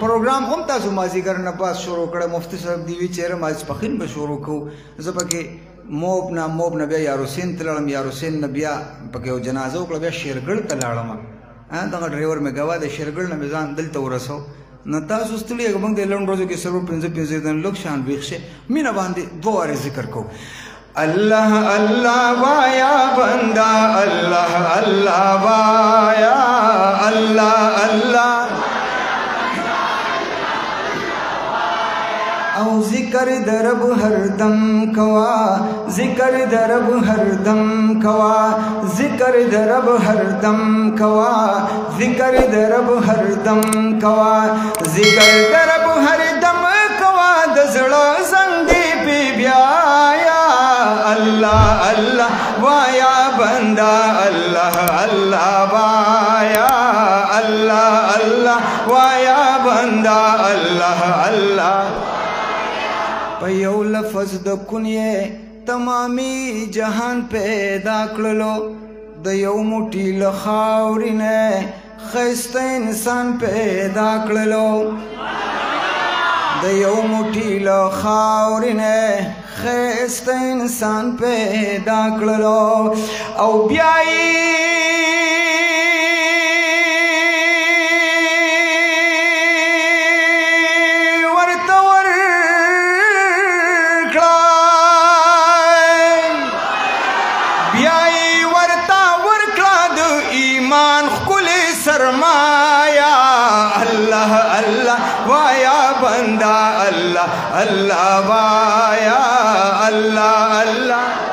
پروگرام ہم تاسو مازی کرنا پاس شروع کرے مفتی صاحب دیوی چہرے مازی پخین بشروع کو زبا کہ موب نبیا یاروسین تلالم یاروسین نبیا پکیو جنازہ اکلا بیا شیرگل تلالما دنگا ڈریور میں گوا دے شیرگل نبیزان دل تورسو نتاز استلی اگا بنگ دے لون روزو کی سرور پنزے پنزے دن لوگ شان بیخشے مینہ باندے دو آرے ذکر کو اللہ اللہ وایا بندہ اللہ اللہ وایا اللہ اللہ او ذکر درب ہر دم کوا ذکر درب ہر دم کوا ذکر درب ہر دم کوا ذکر درب ہر دم کوا ذکر درب ہر دم کوا دزڑا زنگ دی پی بیایا اللہ اللہ وایا بندہ اللہ اللہ وایا اللہ اللہ وایا بندہ اللہ اللہ پیو لفظ دکنیے تمامی جہان پیدا کلو دیو موٹی لخاورینے خیست انسان پیدا کلو دیو موٹی لخاورینے خیست انسان پیدا کلو او بیائی ورطور کلائی بیائی ورطور کلا دو ایمان کل سرمایا اللہ اللہ وایا بندہ اللہ اللہ وایا Allah Allah